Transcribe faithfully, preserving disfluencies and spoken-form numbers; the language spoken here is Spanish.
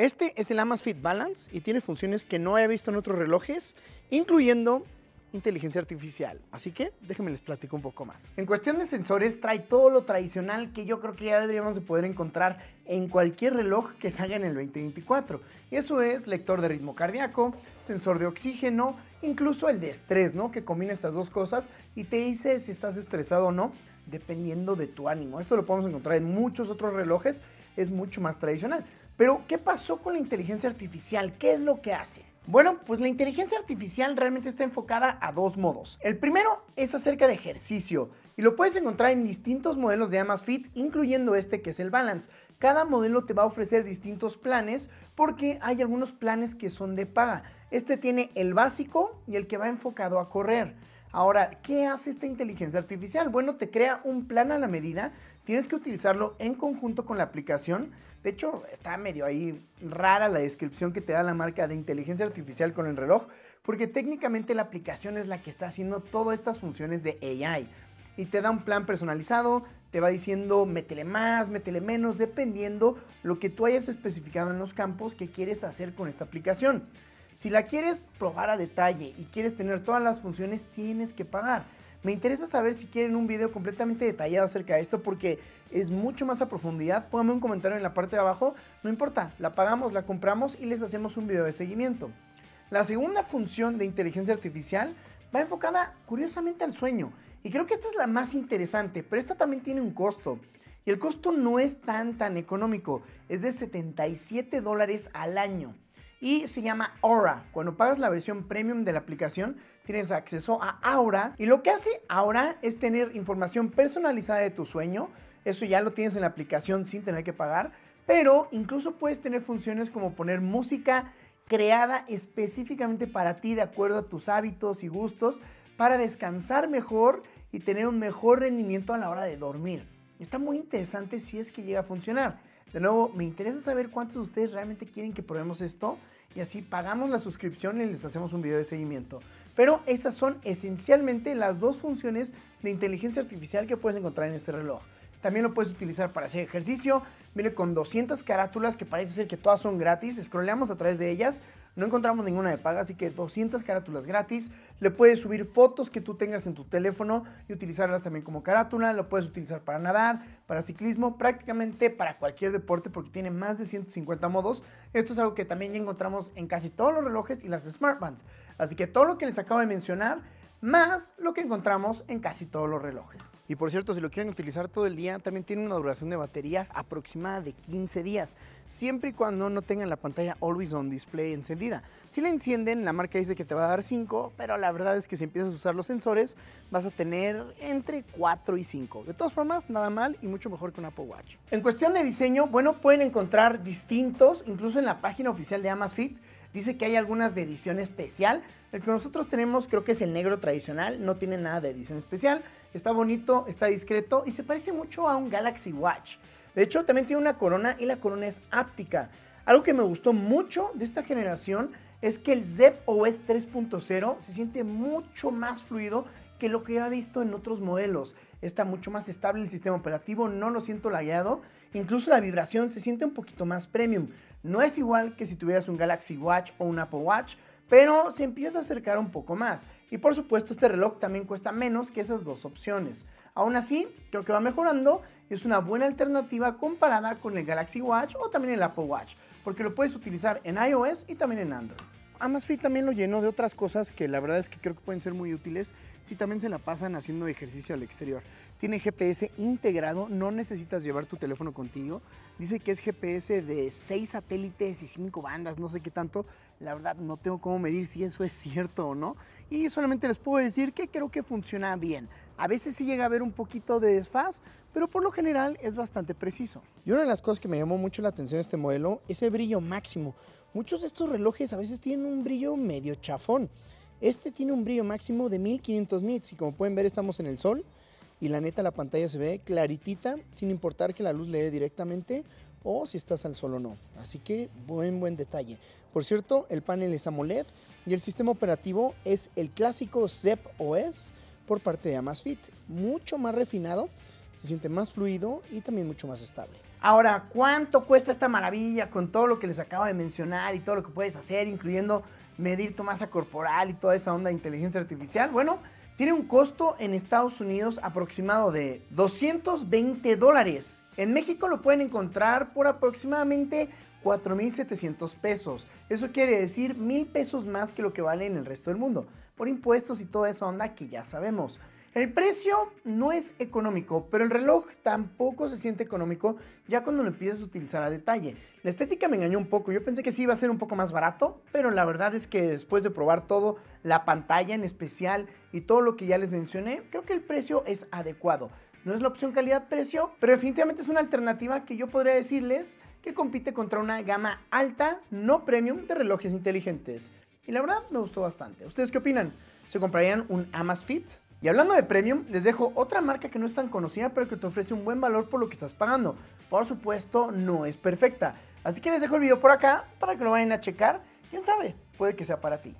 Este es el Amazfit Balance y tiene funciones que no he visto en otros relojes, incluyendo inteligencia artificial. Así que déjenme les platico un poco más. En cuestión de sensores, trae todo lo tradicional que yo creo que ya deberíamos de poder encontrar en cualquier reloj que salga en el veinte veinticuatro. Y eso es lector de ritmo cardíaco, sensor de oxígeno, incluso el de estrés, ¿no? Que combina estas dos cosas y te dice si estás estresado o no, dependiendo de tu ánimo. Esto lo podemos encontrar en muchos otros relojes, es mucho más tradicional. Pero, ¿qué pasó con la inteligencia artificial? ¿Qué es lo que hace? Bueno, pues la inteligencia artificial realmente está enfocada a dos modos. El primero es acerca de ejercicio y lo puedes encontrar en distintos modelos de Amazfit, incluyendo este que es el Balance. Cada modelo te va a ofrecer distintos planes porque hay algunos planes que son de paga. Este tiene el básico y el que va enfocado a correr. Ahora, ¿qué hace esta inteligencia artificial? Bueno, te crea un plan a la medida, tienes que utilizarlo en conjunto con la aplicación. De hecho, está medio ahí rara la descripción que te da la marca de inteligencia artificial con el reloj, porque técnicamente la aplicación es la que está haciendo todas estas funciones de A I. Y te da un plan personalizado, te va diciendo métele más, métele menos, dependiendo lo que tú hayas especificado en los campos que quieres hacer con esta aplicación. Si la quieres probar a detalle y quieres tener todas las funciones, tienes que pagar. Me interesa saber si quieren un video completamente detallado acerca de esto porque es mucho más a profundidad. Pónganme un comentario en la parte de abajo, no importa, la pagamos, la compramos y les hacemos un video de seguimiento. La segunda función de inteligencia artificial va enfocada curiosamente al sueño y creo que esta es la más interesante, pero esta también tiene un costo. Y el costo no es tan tan económico, es de setenta y siete dólares al año. Y se llama Aura. Cuando pagas la versión premium de la aplicación, tienes acceso a Aura. Y lo que hace Aura es tener información personalizada de tu sueño. Eso ya lo tienes en la aplicación sin tener que pagar. Pero incluso puedes tener funciones como poner música creada específicamente para ti, de acuerdo a tus hábitos y gustos, para descansar mejor y tener un mejor rendimiento a la hora de dormir. Está muy interesante si es que llega a funcionar. De nuevo, me interesa saber cuántos de ustedes realmente quieren que probemos esto y así pagamos la suscripción y les hacemos un video de seguimiento. Pero esas son esencialmente las dos funciones de inteligencia artificial que puedes encontrar en este reloj. También lo puedes utilizar para hacer ejercicio. Viene con doscientas carátulas que parece ser que todas son gratis. Scrolleamos a través de ellas. No encontramos ninguna de paga, así que doscientas carátulas gratis. Le puedes subir fotos que tú tengas en tu teléfono y utilizarlas también como carátula. Lo puedes utilizar para nadar, para ciclismo, prácticamente para cualquier deporte porque tiene más de ciento cincuenta modos. Esto es algo que también ya encontramos en casi todos los relojes y las smartbands. Así que todo lo que les acabo de mencionar, más lo que encontramos en casi todos los relojes. Y por cierto, si lo quieren utilizar todo el día, también tiene una duración de batería aproximada de quince días, siempre y cuando no tengan la pantalla Always On Display encendida. Si la encienden, la marca dice que te va a dar cinco, pero la verdad es que si empiezas a usar los sensores, vas a tener entre cuatro y cinco. De todas formas, nada mal y mucho mejor que un Apple Watch. En cuestión de diseño, bueno, pueden encontrar distintos, incluso en la página oficial de Amazfit. Dice que hay algunas de edición especial. El que nosotros tenemos creo que es el negro tradicional, no tiene nada de edición especial. Está bonito, está discreto y se parece mucho a un Galaxy Watch. De hecho, también tiene una corona y la corona es áptica. Algo que me gustó mucho de esta generación es que el Zepp O S tres punto cero se siente mucho más fluido que lo que he visto en otros modelos. Está mucho más estable el sistema operativo, no lo siento lagueado. Incluso la vibración se siente un poquito más premium. No es igual que si tuvieras un Galaxy Watch o un Apple Watch, pero se empieza a acercar un poco más. Y por supuesto, este reloj también cuesta menos que esas dos opciones. Aún así, creo que va mejorando y es una buena alternativa comparada con el Galaxy Watch o también el Apple Watch, porque lo puedes utilizar en iOS y también en Android. Amazfit también lo llenó de otras cosas que la verdad es que creo que pueden ser muy útiles si también se la pasan haciendo ejercicio al exterior. Tiene G P S integrado, no necesitas llevar tu teléfono contigo. Dice que es G P S de seis satélites y cinco bandas, no sé qué tanto. La verdad no tengo cómo medir si eso es cierto o no. Y solamente les puedo decir que creo que funciona bien. A veces sí llega a haber un poquito de desfaz, pero por lo general es bastante preciso. Y una de las cosas que me llamó mucho la atención de este modelo es el brillo máximo. Muchos de estos relojes a veces tienen un brillo medio chafón. Este tiene un brillo máximo de mil quinientos nits y como pueden ver estamos en el sol y la neta la pantalla se ve claritita sin importar que la luz le dé directamente o si estás al sol o no. Así que buen buen detalle. Por cierto, el panel es AMOLED y el sistema operativo es el clásico Zepp O S por parte de Amazfit. Mucho más refinado, se siente más fluido y también mucho más estable. Ahora, ¿cuánto cuesta esta maravilla con todo lo que les acabo de mencionar y todo lo que puedes hacer, incluyendo medir tu masa corporal y toda esa onda de inteligencia artificial? Bueno, tiene un costo en Estados Unidos aproximado de doscientos veinte dólares. En México lo pueden encontrar por aproximadamente cuatro mil setecientos pesos. Eso quiere decir mil pesos más que lo que vale en el resto del mundo, por impuestos y toda esa onda que ya sabemos. El precio no es económico, pero el reloj tampoco se siente económico ya cuando lo empiezas a utilizar a detalle. La estética me engañó un poco, yo pensé que sí iba a ser un poco más barato, pero la verdad es que después de probar todo, la pantalla en especial y todo lo que ya les mencioné, creo que el precio es adecuado. No es la opción calidad-precio, pero definitivamente es una alternativa que yo podría decirles que compite contra una gama alta, no premium, de relojes inteligentes. Y la verdad me gustó bastante. ¿Ustedes qué opinan? ¿Se comprarían un Amazfit? Y hablando de premium, les dejo otra marca que no es tan conocida, pero que te ofrece un buen valor por lo que estás pagando. Por supuesto, no es perfecta. Así que les dejo el video por acá para que lo vayan a checar. ¿Quién sabe? Puede que sea para ti.